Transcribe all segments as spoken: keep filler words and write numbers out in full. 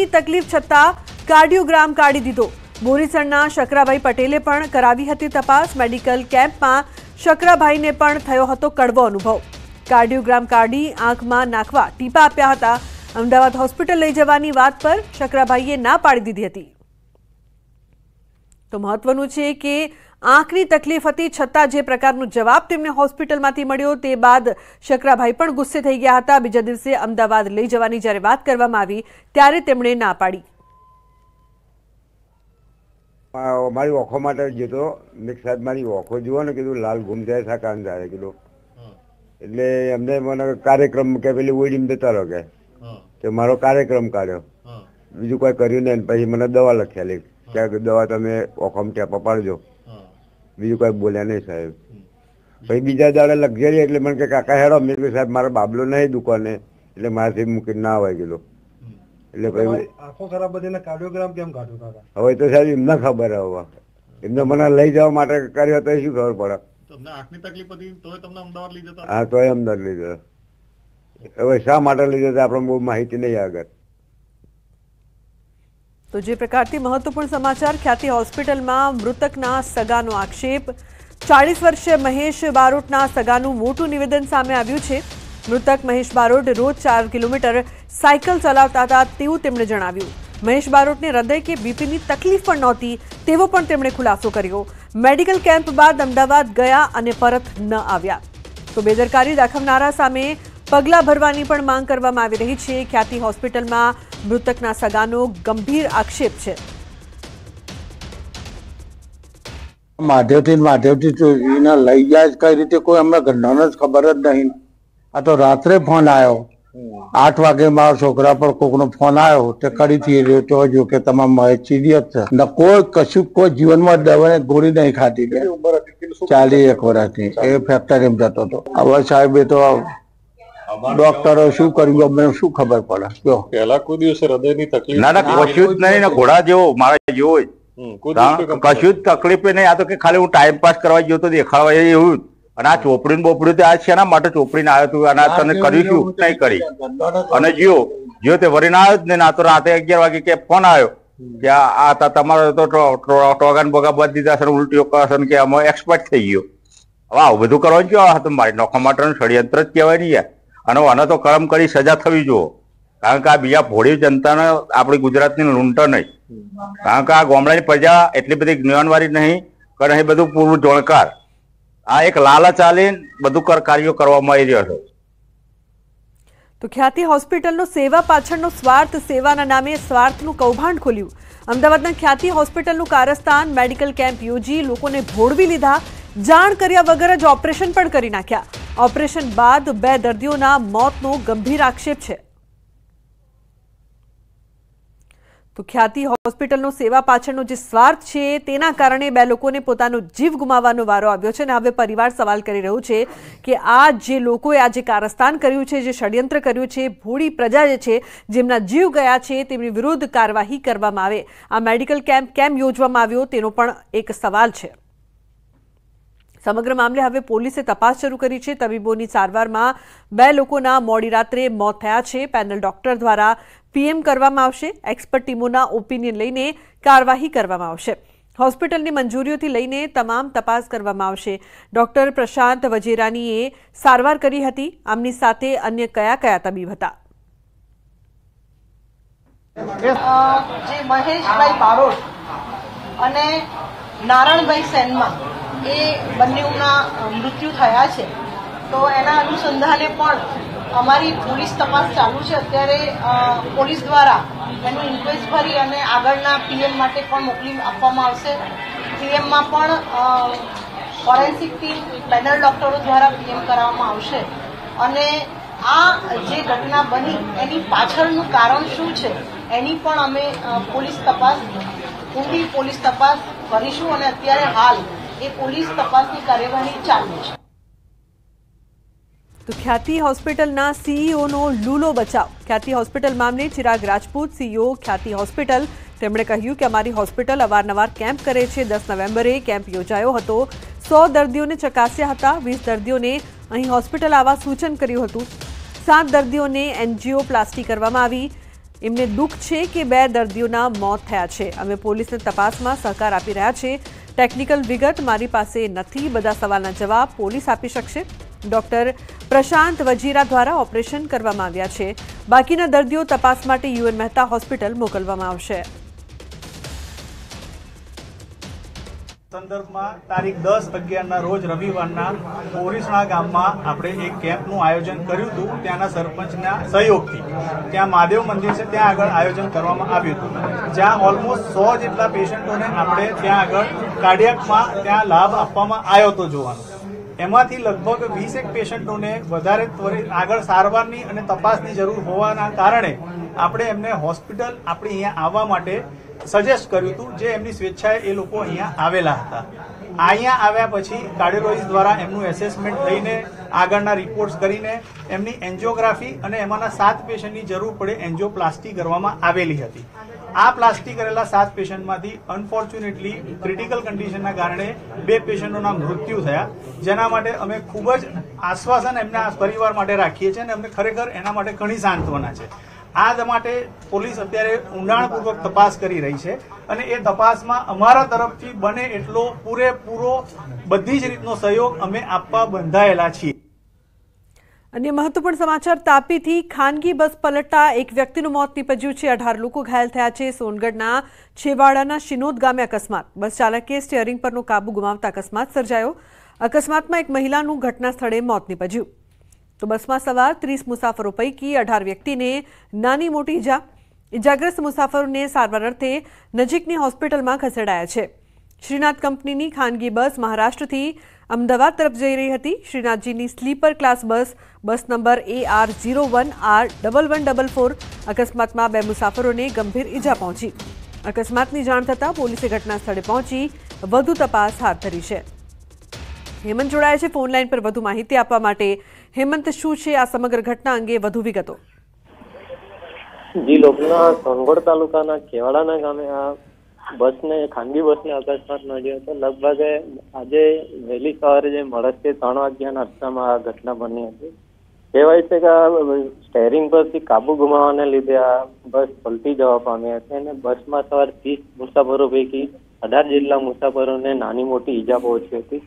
મોટી તકલીફ છતાં કાર્ડિયોગ્રામ કાઢી દીધો। બોરીસણના શકરાભાઈ પટેલે પણ કરાવી હતી તપાસ। મેડિકલ કેમ્પમાં શકરાભાઈને પણ થયો હતો કડવો અનુભવ। કાર્ડિયોગ્રામ કાઢી આંખમાં નાખવા ટીપા આપ્યા હતા। અમદાવાદ હોસ્પિટલ લઈ જવાની વાત પર શકરાભાઈએ ના પાડી દીધી હતી। તો મહત્વનું છે કે આંખની તકલીફ હતી છતાં જે પ્રકારનો જવાબ તેમને હોસ્પિટલમાંથી મળ્યો તે બાદ શકરાભાઈ પણ ગુસ્સે થઈ ગયા હતા। બીજા દિવસે અમદાવાદ લઈ જવાની જ્યારે વાત કરવામાં આવી ત્યારે તેમણે ના પાડી। મારી ઓખો માટે જતો એક સાહેબ મારી ઓખો જુઓ ને કીધું લાલ ગુમ જાય છે કાન જાય કીધું એટલે એમને મને કાર્યક્રમ કે પેલી ઓઈડીમ દેતા રહો કે તે મારો કાર્યક્રમ કાઢ્યો, બીજું કોઈ કર્યું નહીં। પછી મને દવા લખેલી કે દવા તમે ઓખમ ટેપા પાડજો, બીજું કોઈ બોલ્યા નહીં સાહેબ। પછી બીજા દાડે લગઝરી એટલે મને કે કાકા હેડો, મેં કીધું સાહેબ મારો બાબલો નહીં દુકાને એટલે મારાથી મૂકીને ના આવી ગયેલો। એટલે પછી આંખો ખરાબ હતી ને કાર્ડિયોગ્રામ કેમ કાઢ્યો કાકા? હવે તો સાહેબ એમને ખબર, હવે એમને મને લઈ જવા માટે કર્યો તો શું ખબર પડે? ख्याति हॉस्पिटल में मृतकना सगानो आक्षेप। चालीस वर्षीय महेश बारोटना सगानु मोटू निवेदन सामे आव्यु छे। मृतक महेश बारोट रोज चार किलोमीटर साइकल चलावता था तेवुं तेमणे जणाव्यु। महेश बारोट ने हृदय के बीपी की तकलीफ पण नहोती तेवो पण तेमणे खुलासो कर्यो। मेडिकल कैम्प बाद अमदावाद गया अने परत न आव्या। तो बेदरकारी दाखवनारा सामे पगला भरवानी पण मांग करवामां आवी रही छे। ख्याति हॉस्पिटल में मृतकना सगानो गंभीर आक्षेप छे। माध्यमथी माध्यमथी चोरीना लई गया कई रीते कोई हमने घटनानो खबर ज नहीं। आ तो रात्रे फोन आयो आठ वागे मार छोकरा पर कोकनो फोन आयो ते कड़ी थी रह्यो तो जो के तमाम सीरियस छे न कोई कशु कोई जीवन में दवा गोली नहीं खाती। चाली एक वर्ष थी ए फैक्टरी में जतो तो अब साहेब तो डॉक्टरो शू कर्यु अमने शू खबर पड़े। क्यों पहला कोई दिवस हृदय नी तकलीफ ना ना कशु ज नहीं ना घोड़ा जेवो मारा जेवो कशु ज तकलीफ नहीं। आ तो के खाली हूं टाइम पास करवा जो तो देखावा एवुं चोपड़ी बोपड़ी तो आज शेना माटे चोपड़ी आयो तू तने करीशु नहीं करी अने जियो जियो ते वरीने आयो ज नहीं। आ तो राते अगियार वागे के फोन आयो के आ तमारो तो टोगान बोगा बद दीधा छे उल्टीओ करसन के अमे एक्सपर्ट थई गयो। हवे आवुं बधुं करवानुं क्यों? आ तो मारी नोखा माटेनुं षड्यंत्र ज कहेवाय नी यार। अने आने तो कर्म करी सजा थवी जोईए कारण के आ बीजा भोळी जनताने आपणी गुजरातनी लूंटण नहीं। कारण के आ गामडानी प्रजा एटली बधी ज्ञानवारी नहीं कारण हे बधुं पूर्व जोणकार आ एक लालच आले बधु कर कार्यो करवामां आवी रह्यो छे। तो ख्याति हॉस्पिटल नो सेवा पाछळनो स्वार्थ सेवाना नामे स्वार्थनुं कौभांड खोल्युं। अमदावादना ख्याति हॉस्पिटलनुं कारस्थान मेडिकल केम्प योजी लोकोने भोळवी लीधा। जाण कर्या वगर ज ऑपरेशन पण करी नाख्या। ऑपरेशन बाद बे दर्दीओना मौतनो गंभीर आक्षेप छे। तो ख्याति हॉस्पिटल सेवा पाछळनो जे स्वार्थ छे तेना कारणे बे लोकोने पोतानो जीव गुमावવાનો वारो આવ્યો છે અને હવે પરિવાર સવાલ કરી રહ્યો છે કે આ જે લોકોએ આ જે કારસ્તાન કર્યું છે, જે ષડયંત્ર કર્યું છે, ભોળી પ્રજા જે છે જેમના જીવ ગયા છે તેમની વિરુદ્ધ કાર્યવાહી કરવામાં આવે। આ મેડિકલ કેમ્પ કેમ યોજવામાં આવ્યો તેનો પણ એક સવાલ છે। समग्र मामले हवे पोलीसे तपास शुरू करी है। तबीबोनी सारवारमां बे लोकोना मोडी रात्रे मौत थया छे। पेनल डॉक्टर द्वारा पीएम करवामां आवशे। एक्सपर्ट टीमोना ओपिनियन लईने कार्यवाही करवामां आवशे। हॉस्पिटलनी मंजूरीओथी लईने तमाम तपास करवामां आवशे। डॉक्टर प्रशांत वजेरानीए सारवार करी हती। आमनी साथे अन्य कया कया तबीब हता? जे महेशभाई बारोट अने नारायणभाई सेनमा ए बन्नेओना मृत्यु थया छे तो एना अनुसंधाने पण अमारी पोलीस तपास चालू छे। अत्यारे पोलीस द्वारा एनु इन्क्वायरी भरी अने आगळना पीएम माटे पण मोकली आपवामां आवशे। पीएम मां पण फोरेन्सिक टीम पेनल डॉक्टरो द्वारा पीएम कराववामां आवशे अने आ जे घटना बनी एनी पाछळनुं कारण शुं छे एनी पण अमे पोलीस तपास ऊंडी पोलीस तपास करीशुं अने अत्यारे हाल तो ख्याति हॉस्पिटल ना सीईओ नो लूलो बचाव। ख्याति हॉस्पिटल मामले चिराग राजपूत सीईओ ख्याति हॉस्पिटल तेमणे कह्युं के अमारी हॉस्पिटल अवारनवार केम्प करे छे। दस नवेम्बरे केम्प योजायो हतो। सौ दर्दीओने चकास्या हता। वीस दर्दीओने अहीं हॉस्पिटल आवा सूचन कर्युं हतुं। सात दर्दीओने एनजीओ प्लास्टी करवामां आवी। એમને દુઃખ છે કે બે દર્દીઓના મોત થયા છે। અમે પોલીસને તપાસમાં સહકાર આપી રહ્યા છે। ટેકનિકલ વિગત મારી પાસે નથી। બધા સવાલના જવાબ પોલીસ આપી શકશે। ડોક્ટર પ્રશાંત વજીરા દ્વારા ઓપરેશન કરવામાં આવ્યા છે। બાકીના દર્દીઓ તપાસ માટે યુએન મહેતા હોસ્પિટલ મોકલવામાં આવશે। संदर्भ में तारीख दस अगियार रोज रविवार पोरीसणा गाम में आप एक केम्पनु आयोजन करू तू त्याना सरपंच सहयोग थी त्या महादेव मंदिर से त्या आग आयोजन कर ज्या ऑलमोस्ट सौ जेटला पेशंटों ने अपने त्या आग कार्डियक में त्या लाभ आप तो जो एमांथी लगभग वीस एक पेशंटों ने वधारे त्वरित आगळ सारवारनी अने तपासनी जरूर होवाना कारणे आपणे एमने हॉस्पिटल आपणी अहींया आववा माटे सजेस्ट कर्युं हतुं। जे एमनी स्वेच्छाए ए लोको अहींया आवेला हता। अहींया आव्या पछी कार्डियोलॉजिस्ट द्वारा एमनुं एसेसमेंट थईने आगळना रिपोर्ट्स करीने एमनी एंजियोग्राफी अने एमांना सात पेशंटनी जरूर पडे एंजियोप्लास्टी करवामां आवेली हती। आ प्लास्टिक करेला सात पेशंट में अनफोर्च्युनेटली क्रिटिकल कंडीशन ना कारणे बे पेशंटोना मृत्यु थया। जेना माटे अमे खूब ज आश्वासन एमना परिवार माटे राखीए छे अने अमने खरेखर एना माटे घणी सांत्वना छे। आज माटे पोलीस अत्यारे ऊंडाणपूर्वक तपास करी रही छे अने ए तपासमां अमारा तरफथी बने एटलो पूरेपूरो बधी ज रीतनो सहयोग अमे आपवा बंधायेला छीए। अन्य महत्वपूर्ण समाचार तापी थी खानगी बस पलटता एक व्यक्तिनुं मौत निपज्युं छे। अठार लोको घायल थया छे। सोनगढ़ना छेवाड़ाना शिनोद गामे अकस्मात। बस चालके स्टीयरिंग परनो काबू गुमावता अकस्मात सर्जायो। अकस्मातमां एक महिलानुं घटना स्थळे मौत निपज्युं। तो बसमां सवार तीस मुसाफरो पैकी अठार व्यक्तिने नानी मोटी इजा। इजाग्रस्त मुसाफरोने सारवार अर्थे नजीकनी होस्पिटलमां खसेडाया छे। श्रीनाथ कंपनीनी खानगी बस महाराष्ट्रथी अमदावाद तरफ जई रही हती। श्रीनाथजीनी sleeper class bus bus number A R zero one R double one double four अकस्मात में बे मुसाफरों ने गंभीर इजा पहुंची। अकस्मात की जाण थता पुलिस घटना स्थले पहुंची वधु तपास हाथ धरी है। हेमंत जोड़ाया है फोन लाइन पर वधु माहिती आपवा माटे। हेमंत, शुं छे आ समग्र घटना अंगे वधु विगतो? जी, लोकना सोनगढ़ तालुकाना केवाड़ाना गामे बस ने खानगी बस ने अकस्मात नड़्यो तो लगभग आज वेली सवारे मळके त्रण वाग्याना अरसामां आ घटना बनी हती। कहेवाय छे के स्टेरिंग परथी काबू गुमाववाने लीधे आ बस पलटी जवा पामी हती अने बसमां सवार तीस मुसाफरो पैकी अठार जेटला मुसाफरोने नानी मोटी ईजा पहोंची हती,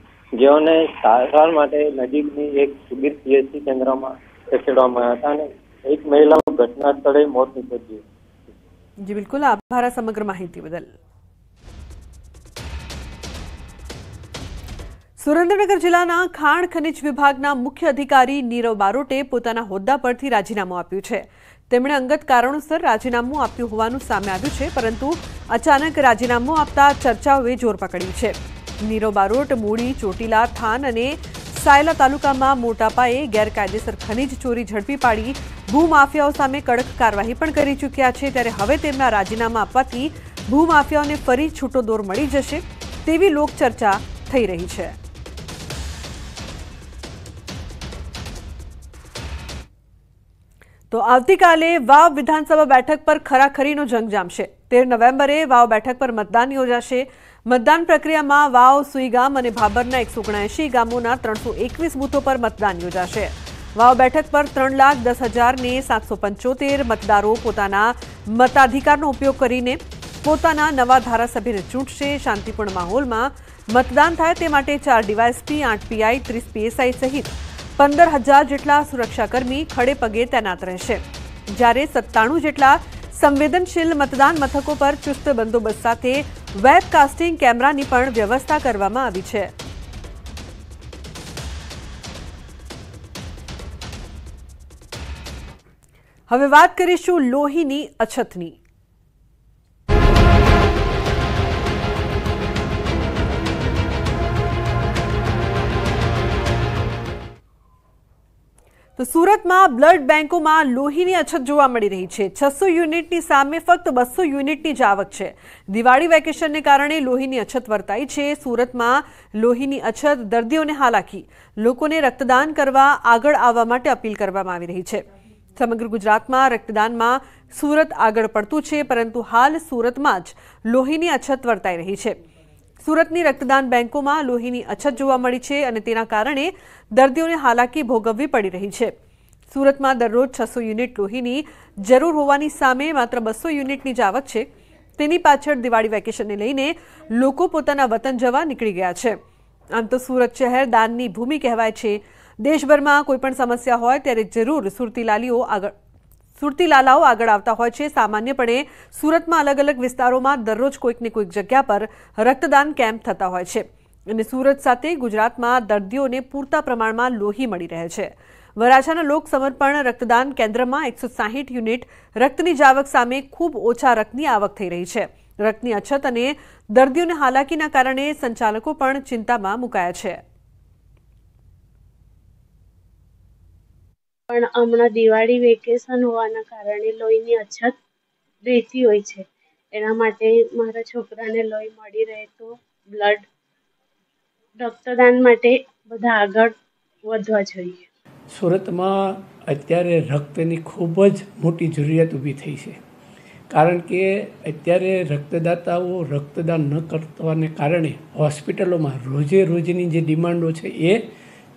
जेओने सारवार माटे नजीकनी एक सुबीर पीएचसी केन्द्रमां खसेडवामां हता अने एक महिलानुं घटना स्थळे मोत निपज्युं। जी बिल्कुल, आभार समग्र माहिती बदल। सुरेन्द्रनगर जिल्लाना खाण खनिज विभागना मुख्य अधिकारी नीरव बारोटे पोताना होद्दा परथी राजीनामु आप्युं छे। तेमणे अंगत कारणोसर राजीनामु आप्युं होवानुं सामे आव्युं छे, परंतु अचानक राजीनामु आपता चर्चाओए जोर पकड्युं छे। नीरव बारोट मूड़ी, चोटीला, थान अने सायला तालुकामां मोटा पाये गैरकायदेसर खनिज चोरी झड़पी पाड़ी भूमाफियाओ सामे कड़क कार्यवाही पण करी चूक्या छे। त्यारे हवे तेमना राजीनामा आपवाथी भूमाफियाओने फरी छूटो दौर मळी जशे तेवी लोकचर्चा थई रही छे। तो आवतीकाले वाव विधानसभा बैठक पर खराखरीनो जंग जामशे। तेर नवेम्बरे वाव बैठक पर मतदान योजाशे। मतदान प्रक्रिया में वाव, सुईगाम और भाबरना एक सौ ओगणएंशी गामोना त्रण सौ एकवीस बूथों पर मतदान योजाशे। वाव बैठक पर त्रण लाख दस हज़ार ने सात सौ पंचोतेर मतदारों पोताना मताधिकारनो उपयोग करीने पोताना नवा धारासभ्यने चूंटशे। शांतिपूर्ण माहोल में मतदान थाय ते माटे चार डीवायएसपी, आठ पीआई, तीस पीएसआई सहित पंदर हजार जेटला सुरक्षाकर्मी खड़े पगे तैनात रहेशे। ज्यारे सत्ताणु जेटला संवेदनशील मतदान मथकों पर चुस्त बंदोबस्त साथे वेबकास्टिंग कैमरानी पण व्यवस्था करवामां आवी छे। हवे वात करीशुं लोहीनी अछतनी। तो सूरत में ब्लड बैंकों में लोही की अछत जोवा मळी रही है। छसो यूनिट की सामे फक्त बस्सो यूनिट की आवक है। दिवाड़ी वेकेशन ने कारण लोही की अछत वर्ताई है। सूरत में लोही की अछत दर्दियों ने हालाकी, लोगों ने रक्तदान करवा आगळ आववा माटे अपील करवामां आवी रही है। समग्र गुजरात में रक्तदान में सूरत आगळ पड़तुं है, परंतु हाल सूरत में ज लोही की अछत वर्ताई रही है। सूरतनी रक्तदान बैंकों में लोही की अछत जोवा मळी छे अने तेना कारणे दर्दियों ने हालाकी भोगववी पड़ी रही है। સુરતમાં દરરોજ છસો યુનિટ લોહીની જરૂર હોવાની સામે માત્ર બસો યુનિટની જ આવક છે। તેની પાછળ દિવાળી વેકેશનને લઈને લોકો પોતાના વતન જવા નીકળી ગયા છે। આમ તો સુરત શહેર દાનની ભૂમિ કહેવાય છે। દેશભરમાં કોઈપણ સમસ્યા હોય ત્યારે જરૂર સુરતીલાલીઓ આગળ સુરતીલાલાઓ આગળ આવતા હોય છે। સામાન્યપણે સુરતમાં અલગ અલગ વિસ્તારોમાં દરરોજ કોઈક ને કોઈક જગ્યા પર રક્તદાન કેમ્પ થતા હોય છે અને સુરત સાથે ગુજરાતમાં દર્દીઓને પૂરતા પ્રમાણમાં લોહી મળી રહે છે। વરાછાના લોકસમર્પણ રક્તદાન કેન્દ્રમાં એકસો સાહીઠ યુનિટ રક્તની જાવક સામે ખૂબ ઓછા રક્તની આવક થઈ રહી છે। રક્તની અછત અને દર્દીઓને હાલાકીના કારણે સંચાલકો પણ ચિંતામાં મુકાયા છે। पण हमणा दिवाळी वेकेशन होवाना कारणे लोहीनी अछत रहती होय छे। एना माटे मारा छोकराने लोही मळी रहे तो ब्लड रक्तदान माटे बधा आगळ वधवा जोईए। सूरतमां अत्यारे रक्तनी खूब ज मोटी जरूरियात ऊभी थई छे, कारण के अत्यारे रक्तदाताओ रक्तदान न करवाने कारणे होस्पिटलोमां रोजे रोजनी जे डिमांडो छे ए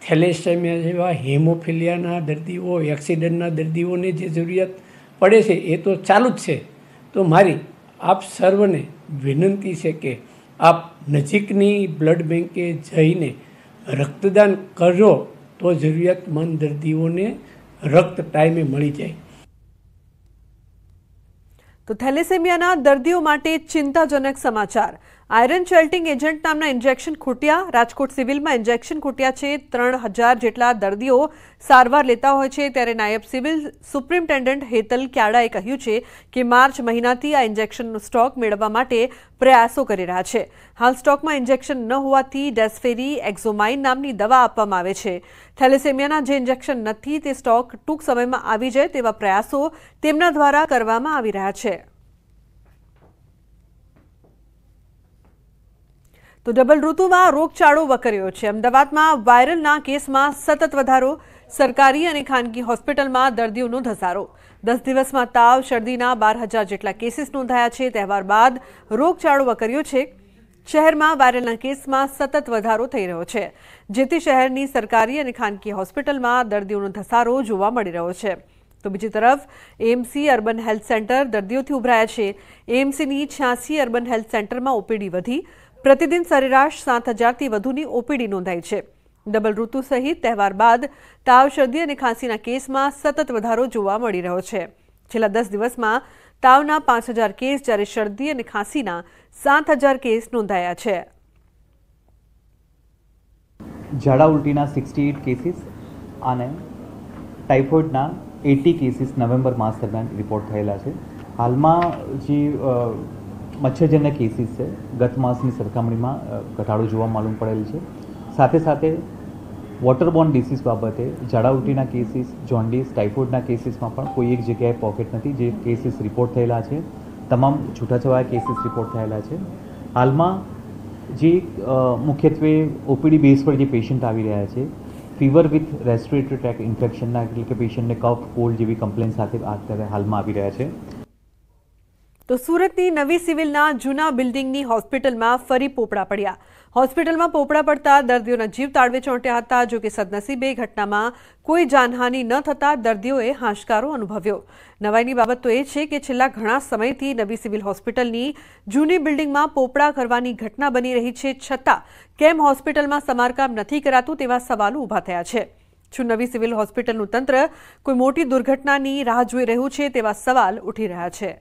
थेलेसेमिया जेवा हेमोफिलियाना दर्दीओ एक्सिडेंटना दर्दीओने जे जरूरियात पड़े छे ए तो चालू ज छे। तो मारी आप सर्वने विनंती छे के आप नजीकनी ब्लड बेंके जईने रक्तदान करो तो जरूरियातमंद दर्दीओने रक्त टाइमे मळी जाय। तो थेलेसेमियाना दर्दीओ माटे चिंताजनक समाचार। आयरन शेल्टिंग एजेंट नामना इंजेक्शन खूट्या। राजकोट सिविल में इंजेक्शन खूट्या छे। त्रण हजार जेटला दर्दीओ सारवार लेता होय छे त्यारे नायब सिविल सुप्रिन्टेन्डન્ટ हेतल क्याडाए कह्युं छे के मार्च महीनाथी आ इंजेक्शननो स्टॉक मेळववा माटे प्रयासो करी रह्या छे। हाल स्टॉकमां इंजेक्शन न होवाथी डेस्फेरी एक्झोमाइन नामनी दवा आपवामां आवे छे। थेलेसेमियाना जे इंजेक्शन नथी ते स्टॉक टूंक समयमां आवी जाय तेवा प्रयासो तेमना द्वारा करवामां आवी रह्या छे। तो डबल ऋतु में रोगचाड़ो वकर्यो छे। अमदावाद में वायरल ना केस में सतत वधारो। सरकारी और खानगी हॉस्पिटल में दर्दियों धसारो। दस दिवस में ताव शर्दी बार हजार जेटला केसीस नोंधाया छे। तहेवार बाद रोगचाड़ो वकर्यो छे। शहर में वायरल केस में सतत वधारो थई रह्यो छे, जेथी शहरनी सरकारी और खानगी हॉस्पिटल में दर्दियों धसारो जोवा मळी रह्यो छे। तो बीजी तरफ एएमसी अर्बन हेल्थ सेंटर दर्दियोथी उभराया छे। एएमसीनी छियासी अर्बन हेल्थ सेंटर में ओपीडी वधी। प्रतिदिन सरेराश सात हजार थी वधुनी ओपीडी नोंधाई छे। डबल ऋतु सहित तहेवार बाद ताव शर्दी अने खांसीना केस में सतत वधारो जोवा मळी रह्यो छे। छेल्ला दस दिवस में तावना पांच हजार केस ज्यारे शर्दी अने खांसीना सात हजार केस नोंधाया छे। झाड़ा उल्टीना सिक्सटी एट केसीस अने टाइफोइडना एटी केसीस नवेम्बर मास दरमियान रिपोर्ट थयेला छे। हालमां जे मच्छरजन्य केसीस है गत मासनी सरखामणी में घटाड़ो जोवा मालूम पड़ेल है। साथे साथे वॉटरबोर्न डिसीज बाबते झाड़ा उल्टीना केसीस जॉन्डीस टाइफोइडना केसीस में कोई एक जगह पॉकेट नहीं जे केसीस रिपोर्ट थयेला है। तमाम छूटाछवाया केसीस रिपोर्ट थयेला है। हाल में जे मुख्यत्वे ओपीडी बेस पर जो पेशेंट आ रहा है fever with respiratory tract infection एटले के पेशेंट ने कफ कोल्ड जेवी कम्प्लेन साथे अत्यारे हाल में आ रहा है। तो सूरतनी नवी सिविलना जूना बिल्डिंगनी हॉस्पिटलमां फरी पोपड़ा पड्या। हॉस्पिटलमां पोपड़ा पड़ता दर्दीओना जीव ताळवे चोंट्या हता। जो कि सदनसीबे घटनामां कोई जानहानि न थता दर्दीओए हांशकारो अनुभव्यो। नवाईनी बाबत तो ए छे के छेल्ला घणा समयथी नवी सिविल हॉस्पिटलनी जूनी बिल्डिंगमां पोपड़ा करवानी घटना बनी रही छे, छतां केम हॉस्पिटलमां समारकाम नथी करातुं तेवा सवालो ऊभा थया छे। શું નવી સિવિલ હોસ્પિટલનું તંત્ર કોઈ મોટી દુર્ઘટનાની રાહ જોઈ રહ્યું છે તેવા સવાલ ઉઠી રહ્યા છે।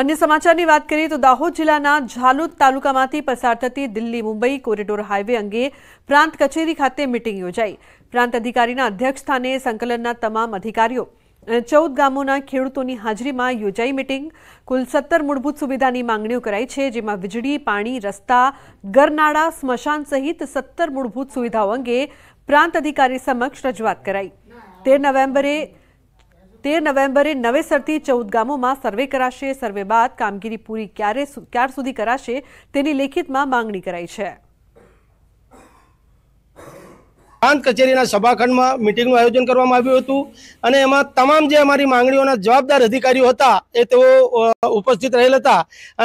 अन्य समाचारनी वात करीए तो दाहोद जिल्लाना झालोद तालुकामांथी पसार थती दिल्ली मुंबई कोरिडोर हाईवे अंगे प्रांत कचेरी खाते मीटिंग योजाई। प्रांत अधिकारीना अध्यक्षस्थाने संकलनना तमाम अधिकारीओ अने चौद गामोना खेडूतोनी हाजरीमां योजाई मीटिंग। कुल सत्तर मूलभूत सुविधानी मांगणीओ कराई छे, जेमां वीजळी पाणी रस्ता गरनाळा स्मशान सहित सत्तर मूलभूत सुविधाओ अंगे प्रांत अधिकारी समक्ष रजूआत कराई। तेर नोवेम्बरे तेर नवेम्बरे नवेसरथी चौदह गामोमां सर्वे कराशे। सर्वे बाद कामगीरी पूरी क्यारे क्यार सुधी कराशे तेनी लेखितमां मांगणी कराई छे। प्रांत कचेरीना सभाखंडमां मीटिंगनुं आयोजन करवामां आव्युं हतुं अने एमां तमाम जे अमारी मांगणीओना जवाबदार अधिकारीओ हता ए तेओ उपस्थित रहेल हता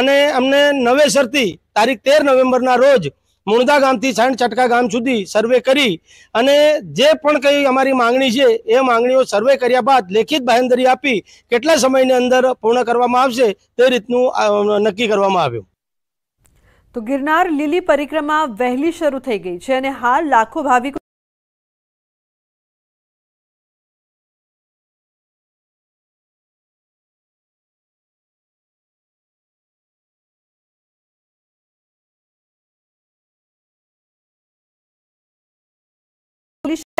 अने अमने नवेसरथी तारीख तेर नोवेम्बरना रोज मुणदा गामथी साइण छटका गाम सुधी सर्वे करी अने जे पण कई अमारी मांगणी छे ए मांगणीओ सर्वे कर्या बाद लेखित बाहेंधरी आपी केटला समयनी अंदर पूर्ण करवामां आवशे ते रीतनुं नक्की करवामां आव्युं। तो गिरनार लीली परिक्रमा वहेली शरू थई गई छे अने हाल लाखों भाविको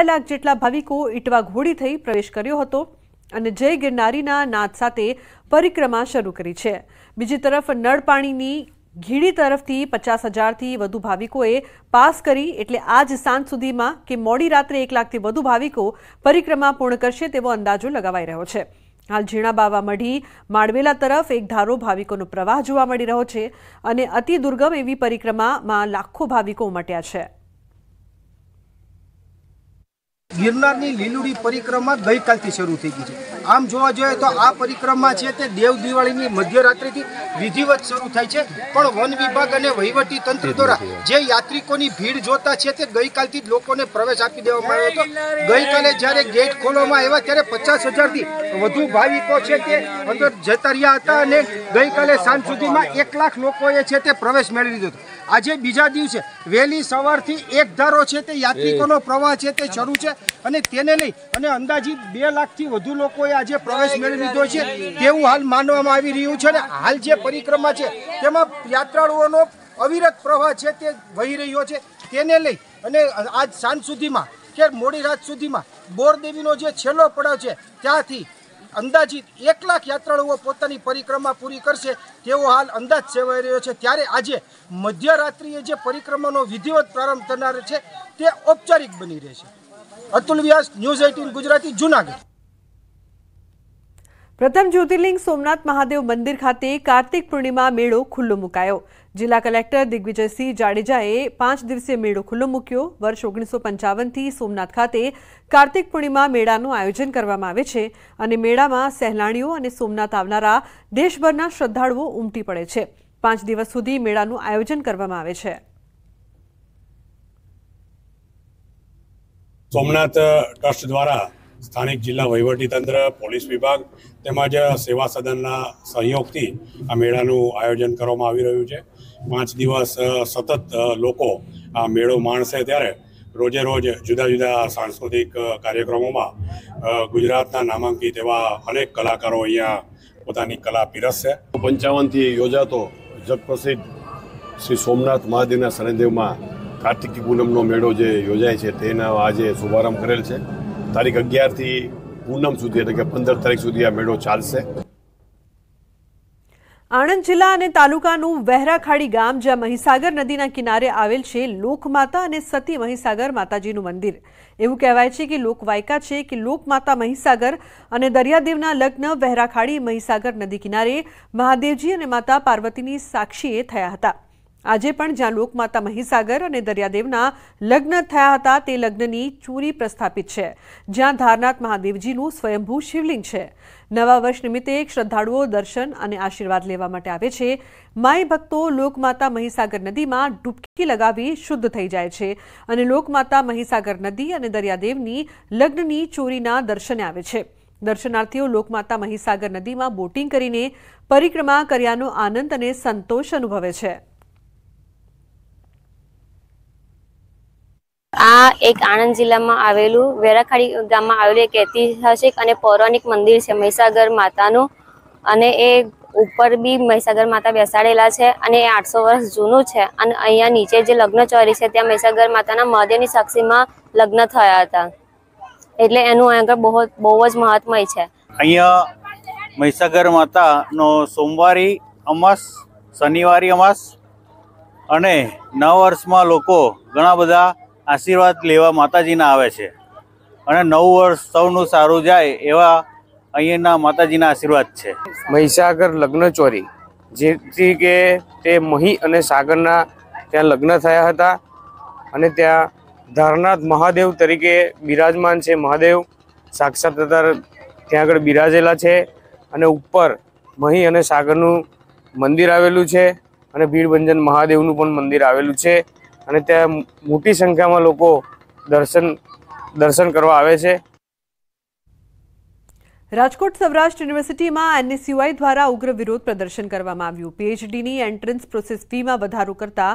लाख जेटला भाविको ईटवा घोड़ी थई प्रवेश कर्यो हतो अने जय गिरनारीना नाद साथे परिक्रमा शरू करी छे। बीजी तरफ नळपाणीनी घीडी तरफथी पचास हजार थी वधु भाविकोए पास करी एटले आज सांज सुधीमां के मोडी रात्रे एक लाखथी वधु भाविको परिक्रमा पूर्ण करशे तेवो अंदाजो लगावाई रह्यो छे। हाल झीणा बावा मढी माळवेला तरफ एक धारो भाविकोनो प्रवाह जोवा मळी रह्यो छे अने अति दुर्गम एवी परिक्रमामां लाखो भाविको उमट्या छे। गिरनारनी लीलूड़ी परिक्रमा गई काल थी शुरू थी गई है। आम जोवा जोईए तो आ परिक्रमा है ते देव दिवाळीनी मध्यरात्रिथी विधिवत शुरू थाय छे पण वन विभाग अने वहीवटी तंत्र द्वारा जे यात्रिकोनी भीड़ जोता छे ते गई कालथी लोकोने प्रवेश आपी देवामां आव्यो हतो। गई काले ज्यारे गेट खोलवामां आव्या त्यारे पचास हज़ार थी वधु भाविको छे ते अंदर जता रह्या हता अने गई काले सांज सुधीमां एक लाख लोकोए छे ते प्रवेश मेळवी लीधो हतो। आजे बीजा दिवसे वहेली सवारथी एक धारो छे ते यात्रिकोनो प्रवाह छे ते शरू छे अने तेने लई अने अंदाजित दो लाखथी वधु लोकोए आजे प्रवेश मेळवी लीधो छे तेवुं हाल मानवामां आवी रह्युं छे। हाल जे परिक्रमा छे तेमां यात्राळुओनो अविरत प्रवाह छे ते वही रह्यो छे तेने लई अने आज सांज सुधीमां के मोडी रात सुधीमां बोरदेवीनो जे छेल्लो पड़ाव छे त्यांथी अंदाजित एक लाख यात्राळुओ पोतानी परिक्रमा पूरी करशे तेवो हाल अंदाज सेवाई रह्यो छे। त्यारे आजे मध्यरात्रिए जे परिक्रमानो विधिवत प्रारंभ थनार छे ते औपचारिक बनी रहेशे। अतुल व्यास, न्यूज अठारह गुजराती, जूनागढ़। प्रथम ज्योतिर्लिंग सोमनाथ महादेव मंदिर खाते कार्तिक पूर्णिमा मेळो खुल्लो मुकायो। जिला कलेक्टर दिग्विजयसिंह जाडेजाए पांच दिवसीय मेळो खुल्लो मुक्यो। वर्ष ओगनीसो पंचावन थी सोमनाथ खाते कार्तिक पूर्णिमा मेळानु आयोजन करवामां आवे छे अने मेळामां सहेलाणीओ अने सोमनाथ आवनारा देशभरना श्रद्धाळुओ उमटी पड़े छे। पांच दिवस सुधी मेळानु आयोजन करवामां आवे छे। सोमनाथ ट्रस्ट द्वारा स्थानिक जिला वहीवटीतंत्र, पोलिस विभाग તેમજ સેવા સદનના સહયોગથી આ મેળાનું આયોજન કરવામાં આવી રહ્યું છે। પાંચ દિવસ સતત લોકો આ મેળો માણશે ત્યારે રોજે રોજ જુદા જુદા સાંસ્કૃતિક કાર્યક્રમોમાં ગુજરાતના નામાંકિત એવા અનેક કલાકારો અહીંયા પોતાની કલા પીરસશે। પંચાવનથી યોજાતો જગપ્રસિદ્ધ શ્રી સોમનાથ મહાદેવના શરણદેવમાં કાર્તિકી પૂનમનો મેળો જે યોજાય છે તેના આજે શુભારંભ કરેલ છે। તારીખ અગિયાર થી પૂનમ સુધી એટલે કે પંદર તારીખ સુધી આ મેળો ચાલશે। આણંદ જિલ્લા અને તાલુકાનું વહેરાખાડી ગામ જ્યાં મહીસાગર નદીના કિનારે આવેલ છે લોકમાતા અને સતી મહીસાગર માતાજીનું મંદિર। એવું કહેવાય છે કે લોકવાયકા છે કે લોકમાતા મહીસાગર અને દરિયાદેવના લગ્ન વહેરાખાડી મહીસાગર નદી કિનારે મહાદેવજી અને માતા પાર્વતીની સાક્ષીએ થયા હતા। આજે પણ જ્યાં લોકમાતા મહીસાગર અને દરિયાદેવના લગ્ન થયા હતા તે લગ્નની ચૂરી પ્રસ્થાપિત છે જ્યાં ધારનાથ મહાદેવજીનું સ્વયંભૂ શિવલિંગ છે। નવા વર્ષ નિમિત્તે શ્રદ્ધાળુઓ દર્શન અને આશીર્વાદ લેવા માટે આવે છે। માઈ ભક્તો લોકમાતા મહીસાગર નદીમાં ડૂબકી લગાવી શુદ્ધ થઈ જાય છે અને લોકમાતા મહીસાગર નદી અને દરિયાદેવની લગ્નની ચોરીના દર્શને આવે છે। દર્શનાર્થીઓ લોકમાતા મહીસાગર નદીમાં બોટિંગ કરીને પરિક્રમા કર્યાનો આનંદ અને સંતોષ અનુભવે છે। आ एक आणंद जिला में आवेलू वेराखाड़ी गाम में आवेलू एक ऐतिहासिक और पौराणिक मंदिर है महीसागर मातानु। ऊपर बी महीसागर माता बेसाड़ेला है और आठ सौ वर्ष जूनू है। अहीं नीचे जो लग्न चौरी है त्या महीसागर माता महादेवनी साक्षी में लग्न थया था एटले एनु आगे बहुत बहुज महत्मय है। अहीं महीसागर माता सोमवारी अमास शनिवारी अमास अने नव वर्ष में लोग घणा बधा आशीर्वाद लेवा माताजीना आवे छे अने नव वर्ष सौनु सारू जाए एवा अहींना माताजीना आशीर्वाद छे। महीसागर लग्न चोरी जेथी के ते मही अने सागरना त्यां लग्न थया हता अने त्यां धारनाथ महादेव तरीके बिराजमान छे। महादेव साक्षात्कार त्यां आगळ बिराजेला छे अने उपर मही अने सागरनुं मंदिर आवेलुं छे अने बीड़भंजन महादेवनुं पण मंदिर आवेलुं छे। અને ત્યાં મોટી સંખ્યામાં લોકો દર્શન દર્શન કરવા આવે છે। राजकोट सौराष्ट्र यूनिवर्सिटी में एनएसयूआई द्वारा उग्र विरोध प्रदर्शन करवामां आव्युं। पीएचडी नी एंट्रन्स प्रोसेस फी में वधारो करता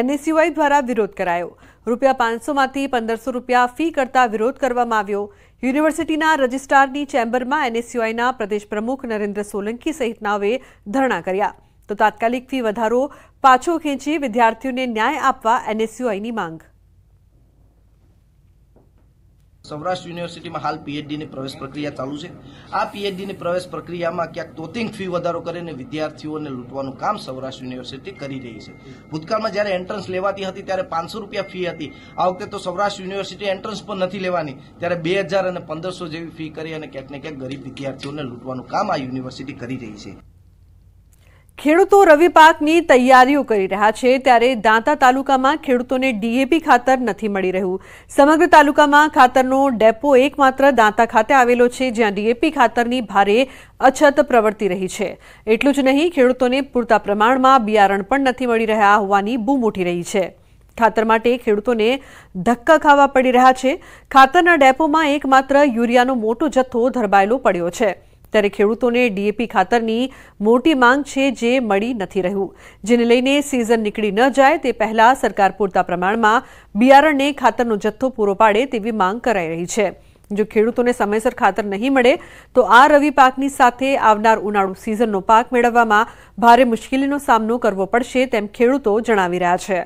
एनएसयूआई द्वारा विरोध करायो। रूपिया पांच सौ में पंदर सौ रूपिया फी करता विरोध करवामां आव्यो। यूनिवर्सिटी रजिस्ट्रार नी चेम्बर में एनएसयूआई ना प्रदेश प्रमुख नरेन्द्र सोलंकी सहितनाओए धरना कर्या। तो तात्कालिक फी वधारो पाछो खेंची विद्यार्थीओने न्याय आपवा एनएसयूआई नी मांग। सौराष्ट्र यूनिवर्सिटी में हाल पीएचडी ने प्रवेश प्रक्रिया चालू है। आ पीएचडी ने प्रवेश प्रक्रिया में क्या तोतिंग फी वधारो करीने विद्यार्थीओं ने लूंटवानुं काम सौराष्ट्र यूनिवर्सिटी करी रही है। भूतकाल में ज्यारे एंट्रन्स लेवाती हती त्यारे पांच सौ रुपया फी हती। आ वखते तो सौराष्ट्र यूनिवर्सिटी एंट्रन्स पण नथी लेवानी त्यारे बे हज़ार अने पंदर सौ जेवी फी करी अने क्यांक ने क्यांक गरीब विद्यार्थीओं ने लूंटवानुं काम आ यूनिवर्सिटी करी रही है। ખેડૂતો રવિ પાકની તૈયારીઓ કરી રહ્યા છે ત્યારે દાંતા તાલુકામાં ખેડૂતોને ડીએપી ખાતર નથી મળી રહ્યું। સમગ્ર તાલુકામાં ખાતરનો ડેપો એકમાત્ર દાંતા ખાતે આવેલો છે જ્યાં ડીએપી ખાતરની ભારે અછત પ્રવર્તી રહી છે। એટલું જ નહીં ખેડૂતોને પૂરતા પ્રમાણમાં બિયારણ પણ નથી મળી રહ્યા હોવાની બૂમ ઉઠી રહી છે। ખાતર માટે ખેડૂતોને ધક્કા ખાવા પડી રહ્યા છે। ખાતરના ડેપોમાં એકમાત્ર યુરિયાનો મોટો જથ્થો ધરબાયેલો પડ્યો છે। ત્યારે ખેડૂતોને ડીએપી ખાતરની મોટી માંગ છે જે મળી નથી રહ્યું જેને લઈને સીઝન નીકળી ન જાય તે પહેલા સરકાર પૂરતા પ્રમાણમાં બિયારણને ખાતરનો જથ્થો પૂરો પાડે તેવી માંગ કરાઈ રહી છે। જો ખેડૂતોને સમયસર ખાતર નહીં મળે તો આ રવિ પાકની સાથે આવનાર ઉનાળુ સીઝનનો પાક મેળવવામાં ભારે મુશ્કેલીનો સામનો કરવો પડશે તેમ ખેડૂતો જણાવી રહ્યા છે।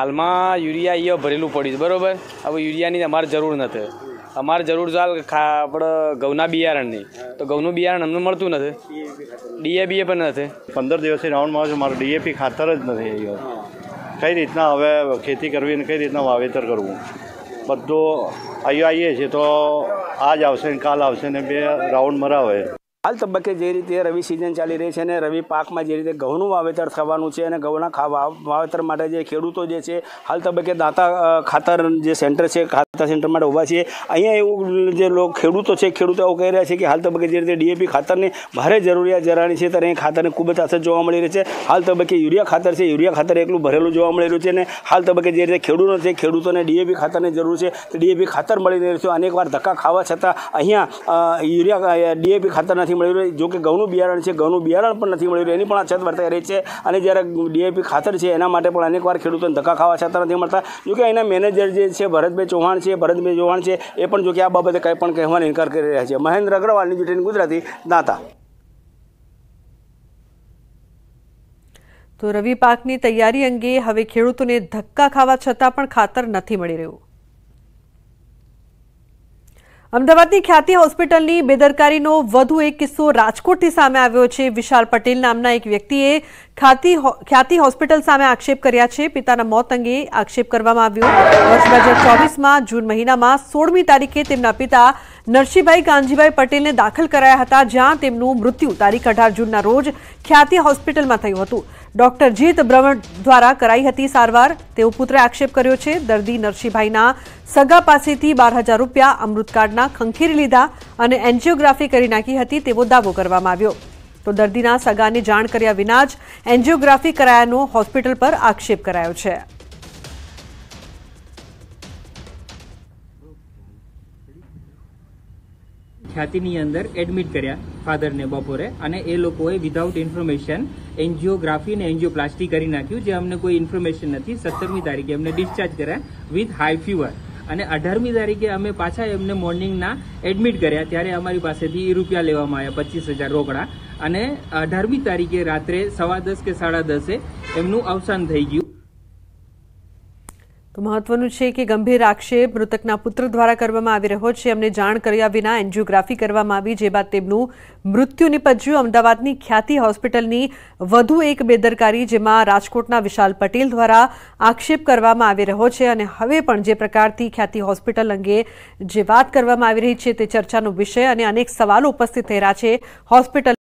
હાલમાં યુરિયા ઈયો ભરેલું પડ્યું છે બરોબર। હવે યુરિયાની અમારે જરૂર નથી। अमार जरूर जाल खा अपने घऊना बियारण नहीं तो घऊनु बियारण अमने मळतुं नथी। डीएपी पण नथी। पंदर दिवस राउंड में मारो डीएपी खातर ज नथी। कई रीतना हवे खेती करवी ने कई रीतना वावेतर करवू बधो आयो आईए छे तो आज आवशे ने काल आवशे ने बे राउंड मरावे। हाल तबके जे रीते रवि सीजन चाली रही है ने रवि पाक में जे रीते घऊनु वावेतर थवानुं छे अने घऊना खावा वावेतर माटे जे खेडूतो जे छे हाल तबके दाता खातर जे सेंटर छे सेंटर में उभा छे। अहींया एवुं जे लोग खेडूतो छे खेडूतो एवुं कही रह्या छे कि हाल तबके जे रीते डीएपी खातर ने भारे जरूरियात जणाणी छे त्यारे खातर ने खूब ज असर जोवा मळी रही छे। हाल तबके यूरिया खातर छे यूरिया खातर एकलुं भरेलुं जोवा मळी रह्युं छे ने हाल तबके जे रीते खेडूतो छे खेडूतोने डीएपी खातर ने जरूर छे तो डीएपी खातर मळी नहीं रह्युं। अनेक वार धक्का खावा छतां अहींया यूरिया डीएपी खातर नहीं मळी रह्युं। जो कि घऊनुं बियारण छे घऊनुं बियारण पण नहीं मळी रह्युं एनी पण अछत वर्ताई रही छे। अने ज्यारे डीएपी खातर छे एना माटे पण अनेक वार खेडूतोने धक्का खावा छतां नहीं मळता। जो कि अहींना मैनेजर जे छे भरतभाई चौहान छे भरतभाई चौहान छे ए पण जो कि आ बाबते कई पण कहेवानो इनकार करी रह्या छे। महेंद्र अग्रवाल नी जुटीन गुजराती दाता। तो रवि पाकनी तैयारी अंगे हवे खेडूतोने धक्का खावा छतां पण खातर नथी मळी रह्युं। अमदावादनी ख्याति होस्पिटलनी बेदरकारीनो वधु एक किस्सो राजकोटथी सामे आव्यो छे। विशाल पटेल नामना एक व्यक्तिए ख्याति ख्याति होस्पिटल सामे आक्षेप कर्या छे। पिताना मौत अंगे आक्षेप करवामां आव्यो। वर्ष दो हज़ार चौबीस में जून महीनामां सोळमी तारीखे तेमना पिता नरसीभाई कांजीभाई पटेलने दाखल कराया हता ज्यां तेमनुं मृत्यु तारीख अठार जूनना रोज ख्याति होस्पिटलमां थयुं हतुं। डॉक्टर जीत ब्रह्मण द्वारा कराई हती सारवार। तेवो पुत्रे आक्षेप कर्यो छे। दर्दी नरसीभाईना सगा पासेथी बार हज़ार रूपिया अमृत कार्डना खंखीरी लीधा अने एंजियोग्राफी करी नाखी हती तेवो दावो करवामां आव्यो। तो दर्दीना सगाने जाण कर्या विना ज एंजियोग्राफी करायानो होस्पिटल पर आक्षेप करायो छे। ख्यातिनी अंदर एडमिट कर्या फादर ने बपोरे अने ए लोकोए विदाउट इन्फॉर्मेशन एंजियोग्राफी ने एंजियोप्लास्टी करी नाख्युं जे अमने कोई इन्फॉर्मेशन नथी। सत्तरमी तारीखे अमने डिस्चार्ज कर्या विथ हाई फीवर अने अठारमी तारीखे अमे पाछा एमने मॉर्निंगना एडमिट कर्या त्यारे अमारी पासेथी रूपिया लेवामां आव्या पच्चीस हज़ार रोकड़ा अने अठारमी तारीखे रात्रे सवा दस के साढ़ा दसे एमनुं अवसान थई गयुं। तो महत्वनुं छे कि गंभीर आक्षेप मृतकना पुत्र द्वारा करवामां आवी रह्यो छे। अमने जाण कर्या विना एंजियोग्राफी करवामां आवी जे बाद तेमनुं मृत्यु निपज्युं। अमदावादनी ख्याति होस्पिटलनी वधु एक बेदरकारी जेमां राजकोटना विशाल पटेल द्वारा आक्षेप करवामां आवी रह्यो छे अने हवे पण जे प्रकारथी ख्याति होस्पिटल अंगे जे वात करवामां आवी रही छे ते चर्चानो विषय अने अनेक सवालो उपस्थित थई रह्या छे। होस्पिटल